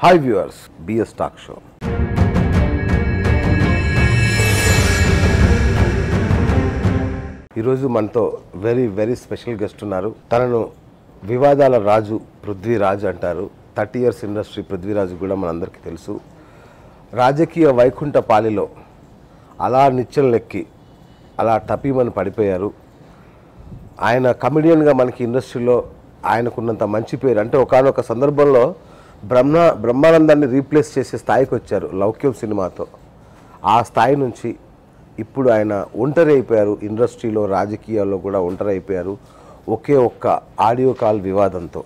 Hi viewers, BS Talk Show. ఈరోజు మనతో very special guest ఉన్నారు. తనను వివాదాల రాజు పృథ్వీరాజ్ అంటారు. 30 ఇయర్స్ ఇండస్ట్రీ పృథ్వీరాజ్ కూడా మనందరికీ తెలుసు. రాజకీయ వైకుంఠ పాలిలో అలా నిచ్చెనలెక్కి అలా తప్పిమని పడిపోయారు. ఆయన కమెడియన్గా మనకి ఇండస్ట్రీలో ఆయనకున్నంత మంచి పేరు అంటే ఒకానొక సందర్భంలో బ్రహ్మానందాన్ని రీప్లేస్ చేసే స్థాయికి వచ్చారు లౌక్యం సినిమాతో. ఆ స్థాయి నుంచి ఇప్పుడు ఆయన ఒంటరి అయిపోయారు, ఇండస్ట్రీలో రాజకీయాల్లో కూడా ఒంటరి అయిపోయారు ఒకే ఒక్క ఆడియో కాల్ వివాదంతో.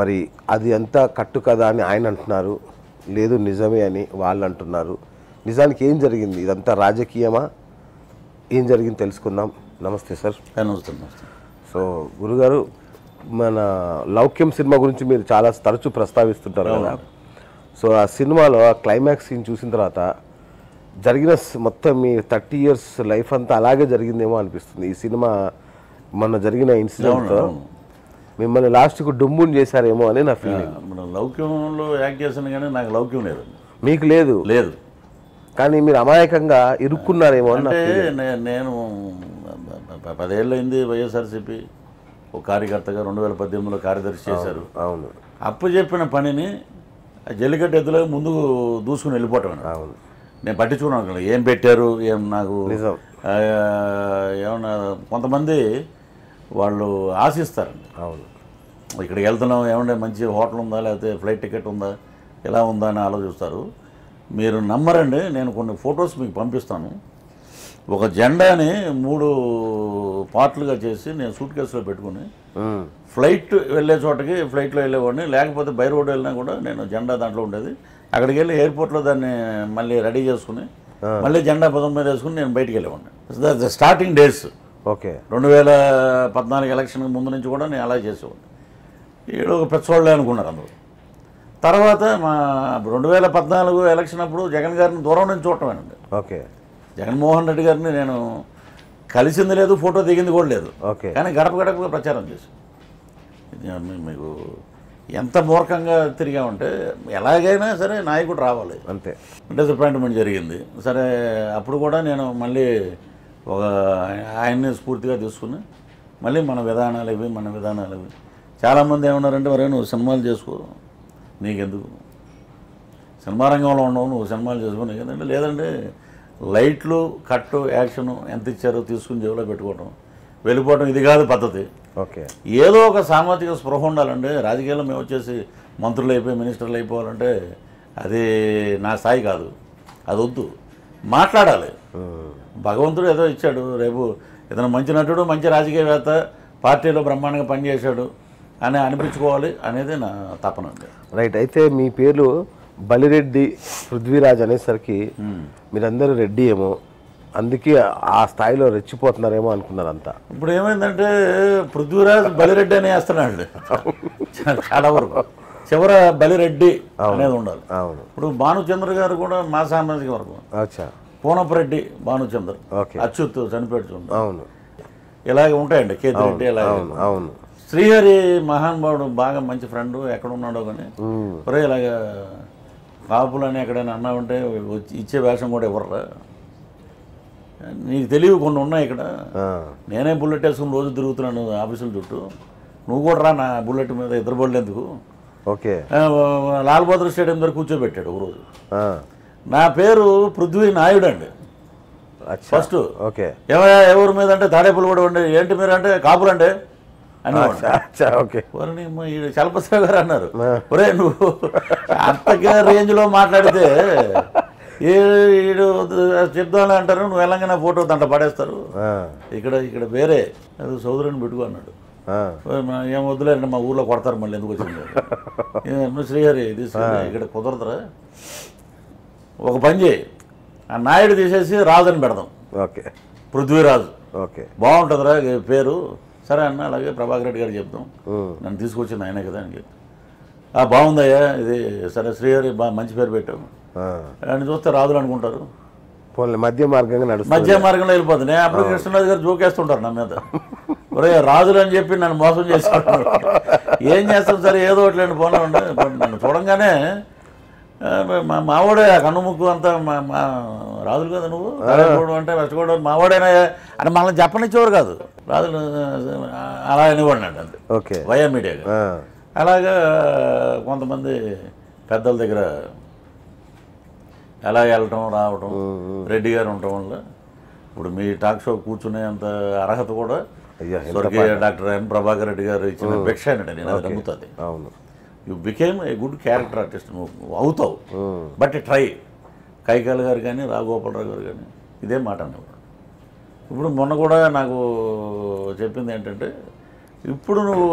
మరి అది ఎంత కట్టు కదా అని ఆయన అంటున్నారు, లేదు నిజమే అని వాళ్ళు అంటున్నారు. నిజానికి ఏం జరిగింది, ఇదంతా రాజకీయమా, ఏం జరిగింది తెలుసుకుందాం. నమస్తే సార్. నమస్తే. సో గురుగారు, మన లౌక్యం సినిమా గురించి మీరు చాలా తరచూ ప్రస్తావిస్తుంటారు కదా. సో ఆ సినిమాలో ఆ క్లైమాక్స్ సీన్ చూసిన తర్వాత జరిగిన మొత్తం మీ 30 ఇయర్స్ లైఫ్ అంతా అలాగే జరిగిందేమో అనిపిస్తుంది. ఈ సినిమా మొన్న జరిగిన ఇన్సిడెంట్తో మిమ్మల్ని లాస్ట్కు డుమ్ముని చేశారేమో అని నా ఫీలింగ్. లౌక్యంలో యాక్ట్ చేశాను కానీ నాకు లౌక్యం లేదు. మీకు లేదు? లేదు. కానీ మీరు అమాయకంగా ఇరుక్కున్నారేమో అని. నేను 10 ఏళ్ళు అయింది వైఎస్ఆర్సీపీ ఒక కార్యకర్తగా 2018లో కార్యదర్శి చేశారు. అవును. అప్పు చెప్పిన పనిని జల్లికట్టు ఎద్దులో ముందు దూసుకుని వెళ్ళిపోవటం. అవును. నేను పట్టించుకున్నాను ఏం పెట్టారు ఏం. నాకు ఏమన్నా కొంతమంది వాళ్ళు ఆశిస్తారండి. అవును. ఇక్కడికి వెళ్తున్నాం ఏమంటే మంచి హోటల్ ఉందా లేకపోతే ఫ్లైట్ టికెట్ ఉందా ఎలా ఉందా అని ఆలోచిస్తారు. మీరు నమ్మరండి, నేను కొన్ని ఫొటోస్ మీకు పంపిస్తాను. ఒక జెండాని 3 పార్ట్లుగా చేసి నేను సూట్ కేసులో పెట్టుకుని ఫ్లైట్ వెళ్ళే చోటకి ఫ్లైట్లో వెళ్ళేవాడిని, లేకపోతే బై రోడ్ వెళ్ళినా కూడా నేను జెండా దాంట్లో ఉండేది. అక్కడికి వెళ్ళి ఎయిర్పోర్ట్లో దాన్ని మళ్ళీ రెడీ చేసుకుని మళ్ళీ జెండా పదం మీద వేసుకుని నేను బయటికి వెళ్ళేవాడిని. That the starting days. Okay. 2014 ఎలక్షన్కి ముందు నుంచి కూడా నేను అలా చేసేవాడిని. ఈడ ఒక పెచ్చోళ్ళే అనుకున్నారు అందరూ. తర్వాత మా 2014 ఎలక్షన్ అప్పుడు జగన్ గారిని దూరం నుంచి చూడటమేనండి. ఓకే. జగన్మోహన్ రెడ్డి గారిని నేను కలిసింది లేదు, ఫోటో దిగింది కూడా లేదు. ఓకే. కానీ గడప గడపగా ప్రచారం చేశాను. మీకు ఎంత మూర్ఖంగా తిరిగామంటే ఎలాగైనా సరే నాయకుడు రావాలి అంతే. డిసప్పాయింట్మెంట్ జరిగింది. సరే అప్పుడు కూడా నేను మళ్ళీ ఒక ఆయన్ని స్ఫూర్తిగా తీసుకుని మళ్ళీ మన విధానాలు ఇవి చాలామంది ఏమన్నారంటే మరి నువ్వు సినిమాలు చేసుకో నీకెందుకు, సినిమా రంగంలో ఉండవు నువ్వు సినిమాలు చేసుకో నీకెందుకంటే. లేదంటే లైట్లు కట్టు యాక్షను ఎంత ఇచ్చారో తీసుకుని జేబులో పెట్టుకోవటం వెళ్ళిపోవటం ఇది కాదు పద్ధతి. ఓకే. ఏదో ఒక సామాజిక స్పృహ ఉండాలంటే రాజకీయాల్లో మేము వచ్చేసి మంత్రులు అయిపోయి మినిస్టర్లు అయిపోవాలంటే అది నా స్థాయి కాదు, అది వద్దు. మాట్లాడాలి. భగవంతుడు ఏదో ఇచ్చాడు, రేపు ఏదైనా మంచి నటుడు మంచి రాజకీయవేత్త పార్టీలో బ్రహ్మాండంగా పనిచేశాడు అని అనిపించుకోవాలి అనేది నా తపన. రైట్. అయితే మీ పేర్లు బలిరెడ్డి పృథ్వీరాజ్ అనేసరికి మీరందరూ రెడ్డి ఏమో, అందుకే ఆ స్థాయిలో రెచ్చిపోతున్నారేమో అనుకున్నారు అంతా. ఇప్పుడు ఏమైందంటే పృథ్వీరాజ్ బలిరెడ్డి అనే వేస్తున్నాడు చాలా వరకు, చివర బలిరెడ్డి అనేది ఉండాలి. అవును. ఇప్పుడు భానుచంద్ర గారు కూడా మా సామాజిక వర్గం. అచ్చా. పూనపరెడ్డి భానుచంద్ర. ఓకే. అచ్యుత్ చనిపెట్టు. అవును. ఇలాగే ఉంటాయండి. కేతిరెడ్డి ఇలా. అవును. శ్రీహరి మహానుభావుడు బాగా మంచి ఫ్రెండ్, ఎక్కడ ఉన్నాడో కానీ ఒరే ఇలాగా కాపులు అని ఎక్కడైనా అన్నా ఉంటే ఇచ్చే వేషం కూడా ఇవ్వరా, నీకు తెలివి కొన్ని ఉన్నాయి ఇక్కడ, నేనే బుల్లెట్ వేసుకుని రోజు తిరుగుతున్నాను ఆఫీసుల చుట్టూ, నువ్వు కూడా రా నా బుల్లెట్ మీద ఎదురుబడలేందుకు. ఓకే. లాల్ బహదూర్ స్టేడియం దగ్గర కూర్చోబెట్టాడు ఒకరోజు. నా పేరు పృథ్వీ నాయుడు అండి ఫస్ట్. ఓకే. ఎవరి మీద అంటే తాడేపల్లి కూడా ఉండే, ఏంటి మీరు అంటే కాపులండి అని. ఓకే. చలపతిరావు గారు అన్నారు ఒరే నువ్వు అంతగా రేంజ్లో మాట్లాడితే ఈడు చెప్దాం అంటారు, నువ్వు ఎలాగైనా ఫోటో దంట పడేస్తారు, ఇక్కడ వేరే అది సోదరుని పెట్టుకో అన్నాడు. ఏం వద్దులేండి మా ఊర్లో కొడతారు మళ్ళీ ఎందుకు వచ్చింది శ్రీహరి ఇది ఇక్కడ కుదరదురా, ఒక పని చేయి ఆ నాయుడు తీసేసి రాజుని పెడదాం. ఓకే. పృథ్వీరాజు. ఓకే. బాగుంటుందిరా పేరు. సరే అన్న అలాగే ప్రభాకర్ రెడ్డి గారు చెప్తాం, నన్ను తీసుకొచ్చింది ఆయనే కదా అని చెప్తాను. బాగుందయ్యా ఇది, సరే శ్రీహరి బాగా మంచి పేరు పెట్టాము, ఆయన చూస్తే రాజులు అనుకుంటారు, మధ్య మార్గంగా వెళ్ళిపోతుంది. అప్పుడు కృష్ణరాజు గారు జోకేస్తుంటారు నా మీద, రాజులు అని చెప్పి నన్ను మోసం చేసుకుంటున్నాడు. ఏం చేస్తాం సరే ఏదో ఒకటి లేని పోనా ఉండదు. నన్ను చూడంగానే మావాడే కన్నుముక్కు అంతా మా రాజులు కదా నువ్వు అంటే వెస్ట్ గోడౌన్ మావాడైనా అని మనల్ని చెప్పనిచ్చేవారు కాదు. రాజులు అలా అనివ్వండి అంతే. ఓకే వయా మీడియాగా అలాగా కొంతమంది పెద్దల దగ్గర ఎలా వెళ్ళటం రావటం రెడ్డి గారు ఉండటం వల్ల ఇప్పుడు మీ టాక్ షో కూర్చునే అంత అర్హత కూడా స్వర్గీయ డాక్టర్ ఎన్ ప్రభాకర్ రెడ్డి గారు ఇచ్చిన భిక్ష అండి. నేను అది నమ్ముతుంది. You became a good character artist నువ్వు అవుతావు. బట్ ట్రై కైకాల గారు కానీ రాఘోపాలరావు గారు కానీ ఇదే మాట అనేవాడు. ఇప్పుడు మొన్న కూడా నాకు చెప్పింది ఏంటంటే ఇప్పుడు నువ్వు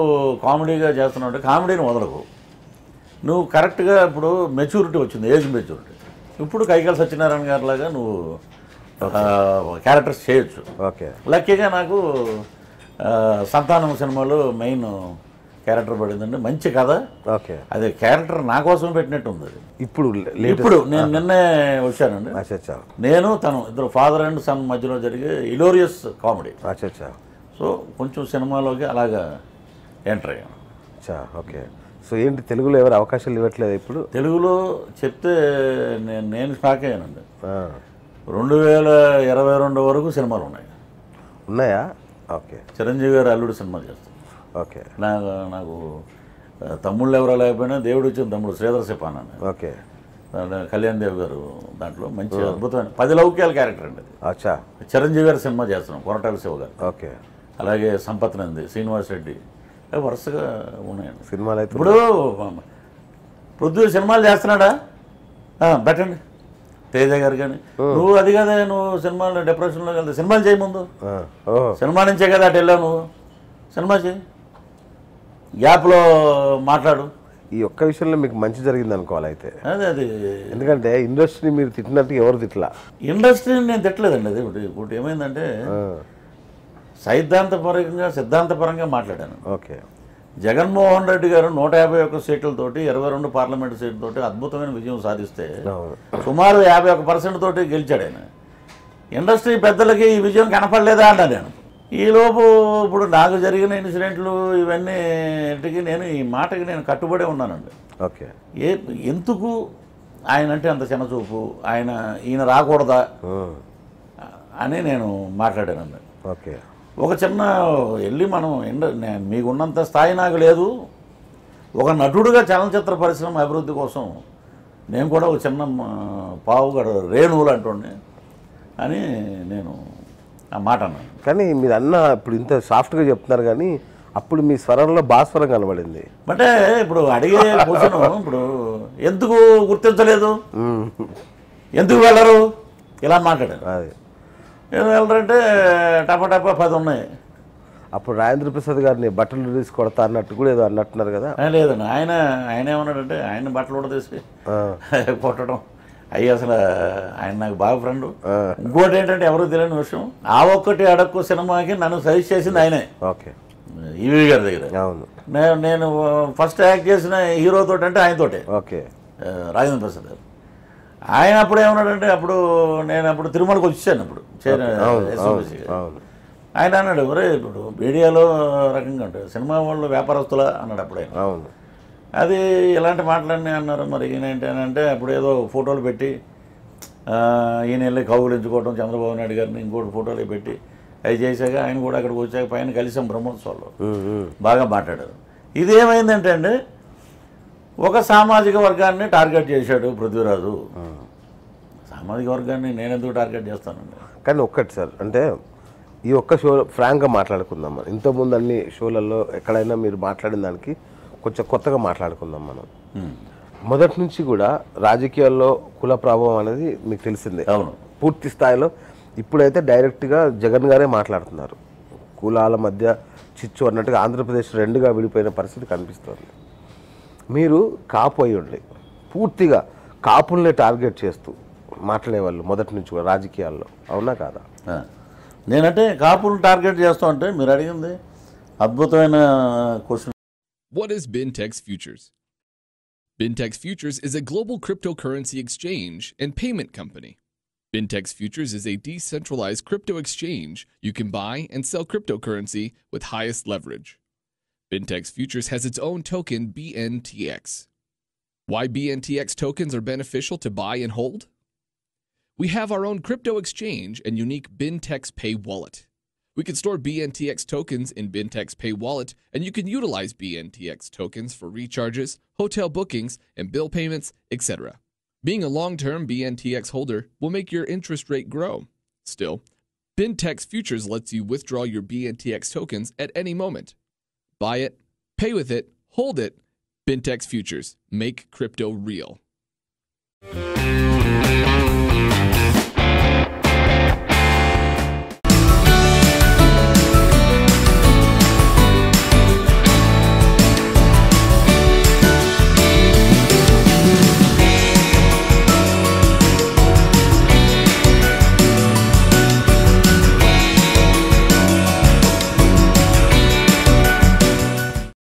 కామెడీగా చేస్తున్నావు అంటే కామెడీని వదలకు. నువ్వు కరెక్ట్గా ఇప్పుడు మెచ్యూరిటీ వచ్చింది, ఏజ్ మెచ్యూరిటీ. ఇప్పుడు కైకాల సత్యనారాయణ గారి లాగా నువ్వు క్యారెక్టర్స్ చేయొచ్చు. ఓకే లక్కీగా నాకు సంతానం సినిమాలో మెయిన్ క్యారెక్టర్ పడిందండి. మంచి కథ. ఓకే అదే క్యారెక్టర్ నా కోసం పెట్టినట్టు ఉంది అది. ఇప్పుడు ఇప్పుడు నేను నిన్నే వచ్చానండి. నేను తను ఇద్దరు ఫాదర్ అండ్ సన్ మధ్యలో జరిగే హిలోరియస్ కామెడీ. సో కొంచెం సినిమాలోకి అలాగా ఎంటర్ అయ్యాను. ఓకే సో ఏంటి తెలుగులో ఎవరు అవకాశాలు ఇవ్వట్లేదు ఇప్పుడు? తెలుగులో చెప్తే నేను షాక్ అయ్యానండి. 2022 వరకు సినిమాలు ఉన్నాయా? ఓకే చిరంజీవి గారు అల్లుడు సినిమాలు చేస్తాను. ఓకే నాకు తమ్ముళ్ళు ఎవరో లేకపోయినా దేవుడు వచ్చిన తమ్ముడు శ్రీధర్ సిపాన్ అని. ఓకే కళ్యాణ్ దేవ్ గారు దాంట్లో మంచి అద్భుతమైన 10 లౌక్యాల క్యారెక్టర్ అండి. అచ్చా చిరంజీవి గారి సినిమా చేస్తున్నాం కొరటాల శివ గారు. ఓకే అలాగే సంపత్ నంది, శ్రీనివాస్ రెడ్డి వరుసగా ఉన్నాయండి సినిమాలు. అయితే ఇప్పుడు పృథ్వీ సినిమాలు చేస్తున్నాడా? బెటండి తేజ గారు కానీ నువ్వు అది కదా నువ్వు సినిమాలు డిప్రెషన్లో వెళ్తే సినిమాలు చేయముందు సినిమా నుంచే కదా అటు వెళ్ళావు. నువ్వు సినిమా చేయి, గ్యాప్లో మాట్లాడు. ఈ ఒక్క విషయంలో మీకు మంచి జరిగింది అనుకోవాలి అయితే. అదే అది ఎందుకంటే ఇండస్ట్రీ మీరు తిట్టినట్టు ఎవరు తిట్లా? ఇండస్ట్రీని నేను తిట్టలేదండి. అది ఇప్పుడు ఏమైందంటే సిద్ధాంతపరంగా మాట్లాడాను. ఓకే జగన్మోహన్ రెడ్డి గారు 151 సీట్లతోటి 22 పార్లమెంటు సీట్లతోటి అద్భుతమైన విజయం సాధిస్తే సుమారు 51% తోటి గెలిచాడు ఆయన. ఇండస్ట్రీ పెద్దలకి ఈ విజయం కనపడలేదా అన్నా నేను. ఈలోపు ఇప్పుడు నాకు జరిగిన ఇన్సిడెంట్లు ఇవన్నీ ఇంటికి నేను ఈ మాటకి నేను కట్టుబడే ఉన్నానండి. ఓకే ఎందుకు ఆయన అంటే అంత చిన్నచూపు, ఈయన రాకూడదా అని నేను మాట్లాడానండి. ఓకే ఒక చిన్న వెళ్ళి మనం మీకున్నంత స్థాయి నాకు లేదు. ఒక నటుడుగా చలనచిత్ర పరిశ్రమ అభివృద్ధి కోసం నేను కూడా ఒక చిన్న పావుగడ రేణువులు అంటుండే అని నేను ఆ మాట అన్నాను. కానీ మీరు అన్న ఇప్పుడు ఇంత సాఫ్ట్గా చెప్తున్నారు కానీ అప్పుడు మీ స్వరంలో భాస్వరం కనబడింది. అంటే ఇప్పుడు అడిగే క్వశ్చన్ ఇప్పుడు ఎందుకు గుర్తించలేదు, ఎందుకు వెళ్ళరు ఇలా మాట్లాడారు. అది ఏదో వెళ్ళరంటే టపాటపా 10 ఉన్నాయి. అప్పుడు రాజేంద్ర ప్రసాద్ గారిని బట్టలు తీసి కొడతా అన్నట్టు కూడా ఏదో అన్నట్టున్నారు కదా? లేదండి, ఆయన ఏమన్నాడంటే ఆయన బట్టలు కూడా తీసి కొట్టడం అయ్యి అసలు ఆయన నాకు బాగా ఫ్రెండ్. ఇంకోటి ఏంటంటే ఎవరు తెలియని విషయం ఆ ఒక్కటి అడక్కు సినిమాకి నన్ను సజెస్ట్ చేసింది ఆయనే. ఓకే ఈవి గారి దగ్గర నేను ఫస్ట్ యాక్ట్ చేసిన హీరోతో అంటే ఆయనతోటే. ఓకే రాజేంద్ర ప్రసాద్ గారు ఆయన అప్పుడు ఏమన్నాడంటే నేను తిరుమలకు వచ్చాను అప్పుడు ఆయన అన్నాడు ఎవరే ఇప్పుడు మీడియాలో రకంగా ఉంటాడు సినిమా వాళ్ళు వ్యాపారస్తులా అన్నాడు అప్పుడు ఆయన. అది ఇలాంటి మాటలన్నీ అన్నారు. మరి ఈయన ఏంటంటే అప్పుడు ఏదో ఫోటోలు పెట్టి ఈయన వెళ్ళి కౌగులించుకోవడం చంద్రబాబు నాయుడు గారిని ఇంకోటి ఫోటోలు పెట్టి అవి చేశాక ఆయన కూడా అక్కడికి వచ్చాక పైన కలిసాం బ్రహ్మోత్సవాల్లో బాగా మాట్లాడారు. ఇది ఏమైందంటే అండి ఒక సామాజిక వర్గాన్ని టార్గెట్ చేశాడు పృథ్వీరాజు. సామాజిక వర్గాన్ని నేనెందుకు టార్గెట్ చేస్తానండి? కానీ ఒక్కటి సార్ అంటే ఈ ఒక్క షో ఫ్రాంక్గా మాట్లాడుకుందాం మనం. ఇంతకుముందు అన్ని షోలలో ఎక్కడైనా మీరు మాట్లాడిన దానికి కొంచెం కొత్తగా మాట్లాడుకుందాం మనం. మొదటి నుంచి కూడా రాజకీయాల్లో కుల ప్రభావం అనేది మీకు తెలిసిందే. అవును పూర్తి స్థాయిలో. ఇప్పుడైతే డైరెక్ట్గా జగన్ గారే మాట్లాడుతున్నారు కులాల మధ్య చిచ్చు అన్నట్టుగా. ఆంధ్రప్రదేశ్ రెండుగా విడిపోయిన పరిస్థితి కనిపిస్తుంది. మీరు కాపు అయి ఉండి పూర్తిగా కాపుల్నే టార్గెట్ చేస్తూ మాట్లాడేవాళ్ళు మొదటి నుంచి కూడా రాజకీయాల్లో, అవునా కాదా? నేనంటే కాపుల్ని టార్గెట్ చేస్తూ అంటే మీరు అడిగింది అద్భుతమైన question. What is Bintex Futures? Bintex Futures is a global cryptocurrency exchange and payment company. Bintex Futures is a decentralized crypto exchange. You can buy and sell cryptocurrency with highest leverage. Bintex Futures has its own token, BNTX. Why BNTX tokens are beneficial to buy and hold? We have our own crypto exchange and unique Bintex Pay wallet. We can store BNTX tokens in Bintex Pay wallet, and you can utilize BNTX tokens for recharges, hotel bookings, and bill payments, etc. Being a long-term BNTX holder will make your interest rate grow. Still, Bintex Futures lets you withdraw your BNTX tokens at any moment. Buy it, pay with it, hold it. Bintex Futures. Make crypto real.